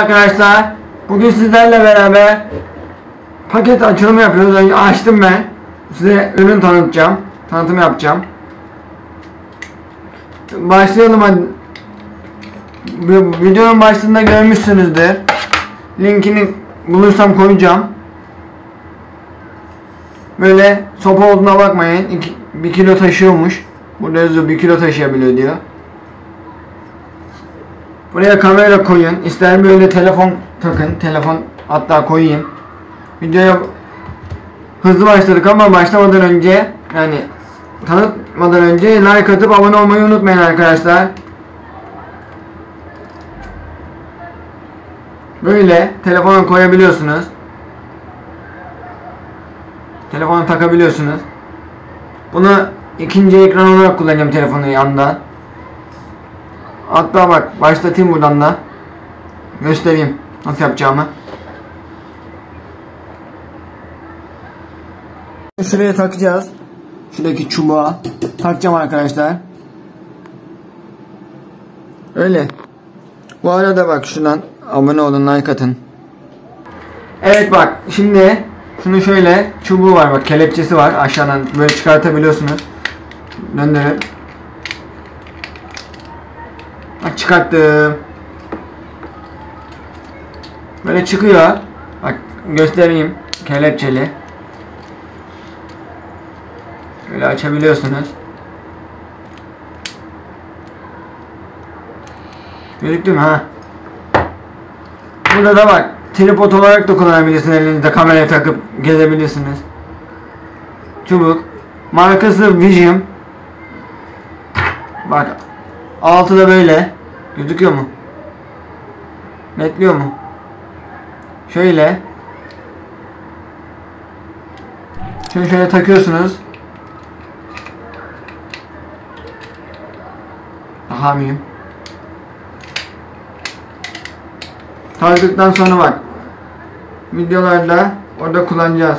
Arkadaşlar bugün sizlerle beraber paket açılımı yapıyoruz. Önce açtım ben. Size ürün tanıtacağım. Tanıtım yapacağım. Başlayalım hadi. Videonun başlığında görmüşsünüzdür. Linkini bulursam koyacağım. Böyle sopa olduğuna bakmayın. 1 kilo taşıyormuş. Burada yazıyor 1 kilo taşıyabiliyor diyor. Buraya kamera koyun. İster böyle telefon takın. Telefon hatta koyayım. Videoya hızlı başladık ama başlamadan önce tanıtmadan önce like atıp abone olmayı unutmayın arkadaşlar. Böyle telefonu koyabiliyorsunuz. Telefonu takabiliyorsunuz. Bunu ikinci ekran olarak kullanacağım telefonu yandan. Hatta bak başlatayım buradan da göstereyim nasıl yapacağımı. Şuraya takacağız. Şuradaki çubuğa takacağım arkadaşlar. Öyle. Bu arada bak şuradan abone olun, like atın. Evet bak şimdi şunu şöyle çubuğu var bak, kelepçesi var, aşağıdan böyle çıkartabiliyorsunuz. Döndürüp çıkarttım. Böyle çıkıyor. Bak göstereyim. Kelepçeli. Böyle açabiliyorsunuz. Gözüktü mü? Ha. Burada da bak tripod olarak da kullanabilirsiniz. Elinizde kameraya takıp gezebilirsiniz. Çubuk. Markası Vijim. Bak altı da böyle. Gözüküyor mu? Netliyor mu? Şöyle. Şimdi şöyle takıyorsunuz. Aha mıyım? Taktıktan sonra bak. Videolarda orada kullanacağız.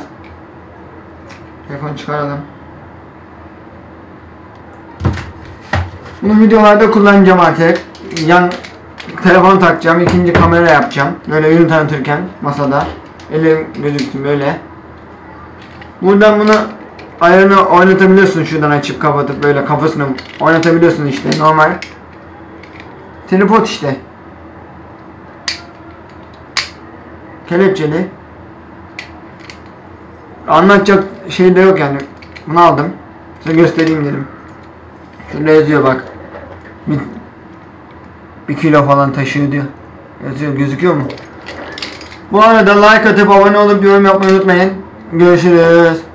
Telefonu çıkaralım. Bunu videolarda kullanacağım artık. Yan telefon takacağım, ikinci kamera yapacağım. Böyle ürün tanıtırken masada elim gözüksün böyle. Buradan bunu ayarını oynatabiliyorsun, şuradan açıp kapatıp böyle kafasını oynatabiliyorsun işte normal. Tripod işte. Kelepçeli. Anlatacak şey de yok yani. Bunu aldım. Size göstereyim dedim. Şurada yazıyor bak. 1 kilo falan taşıyor diyor. Yazıyor, gözüküyor mu? Bu arada like atıp abone olup yorum yapmayı unutmayın. Görüşürüz.